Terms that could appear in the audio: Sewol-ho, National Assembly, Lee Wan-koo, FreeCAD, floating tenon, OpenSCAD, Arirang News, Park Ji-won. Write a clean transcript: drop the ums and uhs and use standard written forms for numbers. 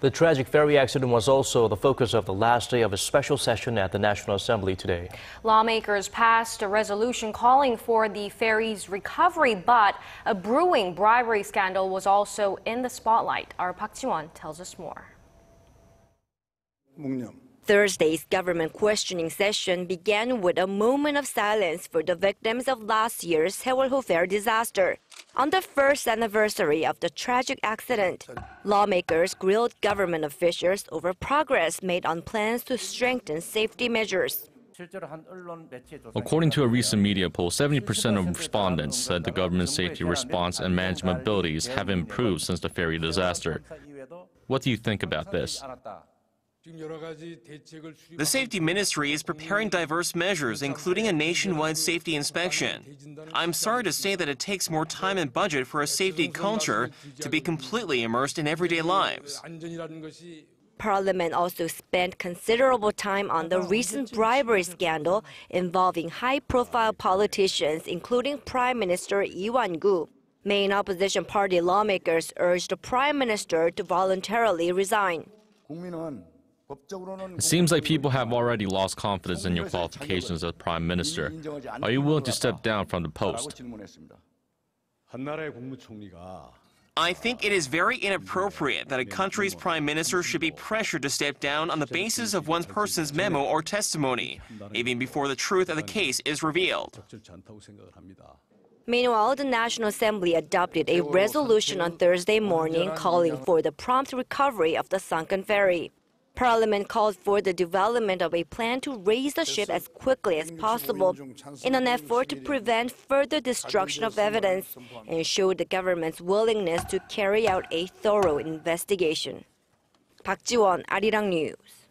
The tragic ferry accident was also the focus of the last day of a special session at the National Assembly today. Lawmakers passed a resolution calling for the ferry's recovery, but a brewing bribery scandal was also in the spotlight. Our Park Ji-won tells us more. Thursday's government questioning session began with a moment of silence for the victims of last year's Sewol-ho ferry disaster. On the first anniversary of the tragic accident, lawmakers grilled government officials over progress made on plans to strengthen safety measures. According to a recent media poll, 70% of respondents said the government's safety response and management abilities have improved since the ferry disaster. What do you think about this? The safety ministry is preparing diverse measures, including a nationwide safety inspection. I'm sorry to say that it takes more time and budget for a safety culture to be completely immersed in everyday lives. Parliament also spent considerable time on the recent bribery scandal involving high-profile politicians, including Prime Minister Lee Wan-koo. Main opposition party lawmakers urged the Prime Minister to voluntarily resign. It seems like people have already lost confidence in your qualifications as Prime Minister. Are you willing to step down from the post? I think it is very inappropriate that a country's Prime Minister should be pressured to step down on the basis of one person's memo or testimony, even before the truth of the case is revealed. Meanwhile, the National Assembly adopted a resolution on Thursday morning calling for the prompt recovery of the sunken ferry. Parliament called for the development of a plan to raise the ship as quickly as possible in an effort to prevent further destruction of evidence and show the government's willingness to carry out a thorough investigation. Park Ji-won, Arirang News.